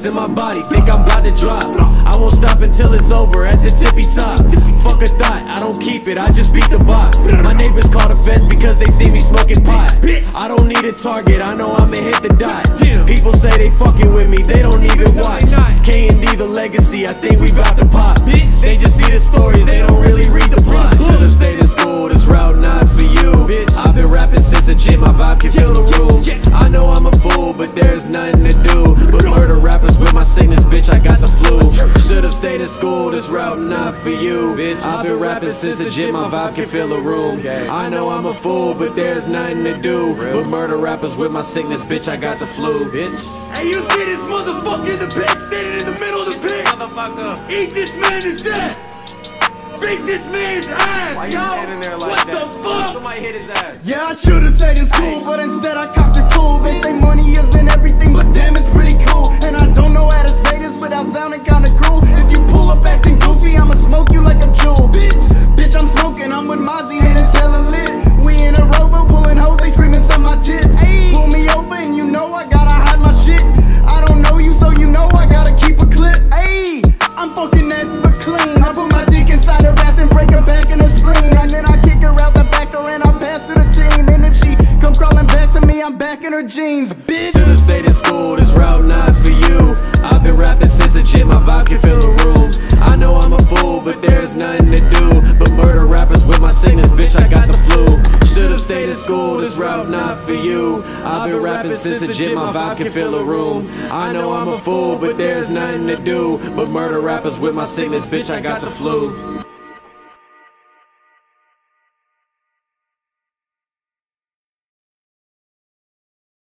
Drugs in my body, think I'm about to drop. I won't stop until it's over at the tippy top. Fuck a thought, I don't keep it, I just beat the box. My neighbors call the fence because they see me smoking pot. I don't need a target, I know I'ma hit the dot. People say they fucking with me, they don't even watch. KND the legacy, I think we bout to pop. They just see the stories, they don't really read the plot. Should've stayed in school, this route not for you. I've been rapping since the gym, my vibe can fill the room. I know I'm a fool, but there's nothing to do but murder rappers with my sickness, bitch, I got the flu. Should've stayed in school, this route not for you. I've been rapping since the gym, my vibe can fill a room. I know I'm a fool, but there's nothing to do but murder rappers with my sickness, bitch, I got the flu, bitch. Hey, you see this motherfucker in the pit, standing in the middle of the pit? Motherfucker. Eat this man to death. Beat this man's ass. Why you standing there like that? What the fuck? Somebody hit his ass. Yeah, I should've stayed in school, but instead I copped a tool. They say money isn't everything, but damn, it's pretty cool. And I don't know how to say this without sounding kinda cruel. If you pull up acting goofy, I'ma smoke you like a jewel. Bitch, bitch, I'm smoking, I'm with Mozzie, and it's hella lit. We in a rover, pulling hoes, they screaming some my tits. Ay. Pull me over and you know I gotta hide my shit. I don't know you, so you know I gotta keep a clip. Ayy, I'm fucking nasty but clean. I put my dick inside her ass and break her back in the screen. And then I kick her out the back door and I pass to the team. And if she come crawling back to me, I'm back in her jeans, bitch. Should've stayed in school, this route not for you. I've been rapping since the gym, my vibe can fill the room. I know I'm a fool, but there's nothing to do but murder rappers with my sickness, bitch, I got the flu. Should've stayed in school, this route not for you. I've been rapping since the gym, my vibe can fill a room. I know I'm a fool, but there's nothing to do but murder rappers with my sickness, bitch, I got the flu.